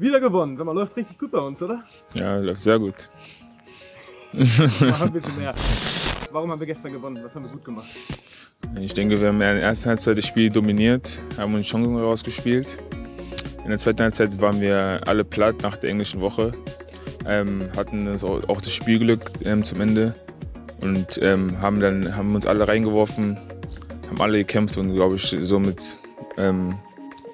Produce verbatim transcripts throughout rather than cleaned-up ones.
Wieder gewonnen. Sag mal, läuft richtig gut bei uns, oder? Ja, läuft sehr gut. Mach ein bisschen mehr. Warum haben wir gestern gewonnen? Was haben wir gut gemacht? Ich denke, wir haben in der ersten Halbzeit das Spiel dominiert, haben uns Chancen rausgespielt. In der zweiten Halbzeit waren wir alle platt nach der englischen Woche, ähm, hatten auch das Spielglück ähm, zum Ende und ähm, haben, dann, haben uns alle reingeworfen, haben alle gekämpft und, glaube ich, somit ähm,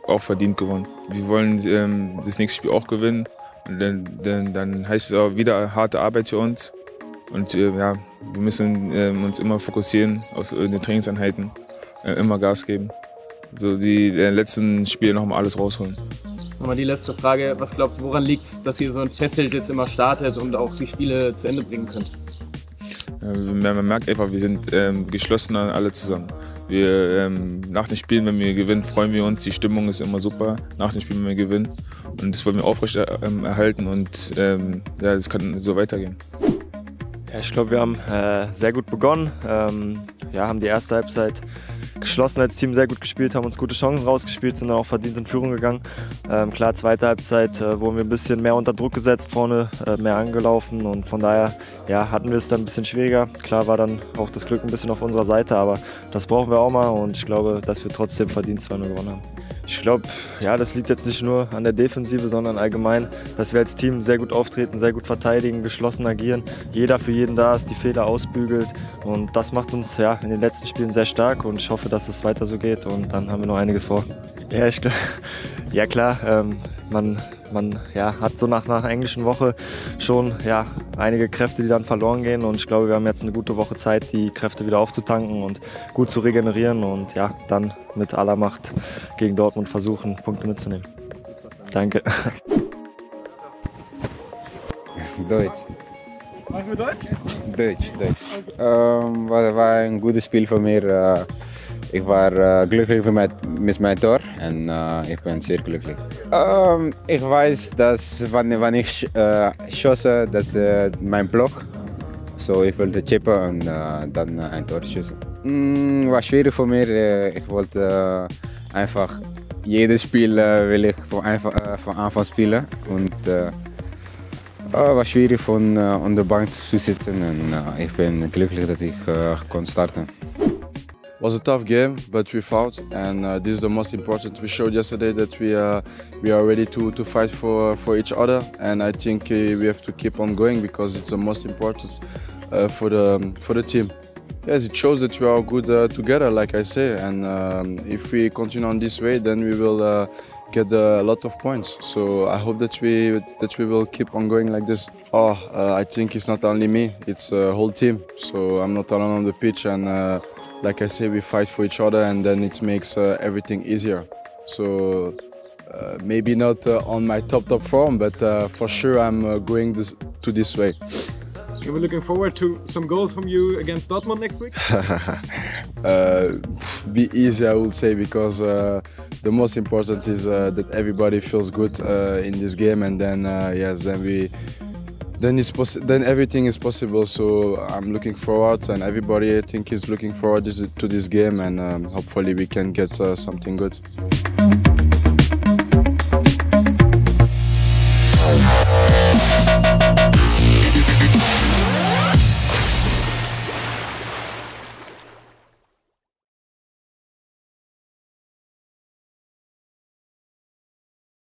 auch verdient gewonnen. Wir wollen ähm, das nächste Spiel auch gewinnen und dann, dann, dann heißt es auch wieder harte Arbeit für uns. Und äh, ja, wir müssen äh, uns immer fokussieren aus äh, den Trainingseinheiten, äh, immer Gas geben. So die äh, letzten Spiele nochmal alles rausholen. Nochmal die letzte Frage, was glaubst du, woran liegt es, dass ihr so ein Fesselt jetzt immer startet und auch die Spiele zu Ende bringen könnt? Äh, man merkt einfach, wir sind äh, geschlossener alle zusammen. Wir, äh, nach den Spielen, wenn wir gewinnen, freuen wir uns, die Stimmung ist immer super, nach den Spielen, wenn wir gewinnen. Und das wollen wir aufrecht er erhalten und äh, ja, das kann so weitergehen. Ich glaube, wir haben äh, sehr gut begonnen, ähm, ja, haben die erste Halbzeit geschlossen als Team sehr gut gespielt, haben uns gute Chancen rausgespielt, sind dann auch verdient in Führung gegangen. Ähm, klar, zweite Halbzeit äh, wurden wir ein bisschen mehr unter Druck gesetzt, vorne äh, mehr angelaufen und von daher ja, hatten wir es dann ein bisschen schwieriger. Klar war dann auch das Glück ein bisschen auf unserer Seite, aber das brauchen wir auch mal und ich glaube, dass wir trotzdem verdient zwei null gewonnen haben. Ich glaube, ja, das liegt jetzt nicht nur an der Defensive, sondern allgemein, dass wir als Team sehr gut auftreten, sehr gut verteidigen, geschlossen agieren. Jeder für jeden da ist, die Fehler ausbügelt und das macht uns ja in den letzten Spielen sehr stark und ich hoffe, dass es weiter so geht und dann haben wir noch einiges vor. Ja, ich, ja klar, ähm, man, man ja, hat so nach einer englischen Woche schon ja, einige Kräfte, die dann verloren gehen und ich glaube, wir haben jetzt eine gute Woche Zeit, die Kräfte wieder aufzutanken und gut zu regenerieren und ja, dann mit aller Macht gegen Dortmund versuchen, Punkte mitzunehmen. Danke. Deutsch. Machen wir Deutsch? Deutsch, Deutsch. Ähm, war, war ein gutes Spiel von mir. Ich war glücklich mit meinem Tor und äh, ich bin sehr glücklich. Ähm, ich weiß, dass wenn, wenn ich äh, schosse, dass äh, mein Block, so ich wollte chippen und äh, dann ein Tor schießen. Mm, war schwierig für mich. Ich wollte äh, einfach jedes Spiel äh, will ich von, einfach, äh, von Anfang spielen und äh, war schwierig von äh, unter der Bank zu sitzen und äh, ich bin glücklich, dass ich äh, konnte starten. It was a tough game, but we fought, and uh, this is the most important. We showed yesterday that we uh, we are ready to to fight for for each other, and I think uh, we have to keep on going because it's the most important uh, for the for the team. Yes, it shows that we are good uh, together, like I say, and um, if we continue on this way, then we will uh, get a lot of points. So I hope that we that we will keep on going like this. Oh, uh, I think it's not only me; it's a whole team. So I'm not alone on the pitch, and. Uh, Like I say, we fight for each other and then it makes uh, everything easier. So uh, maybe not uh, on my top, top form, but uh, for sure I'm uh, going this, to this way. Are we looking forward to some goals from you against Dortmund next week? uh, be easy, I would say, because uh, the most important is uh, that everybody feels good uh, in this game and then, uh, yes, then we... Then, it's possi then everything is possible, so I'm looking forward and everybody I think is looking forward to this game and um, hopefully we can get uh, something good.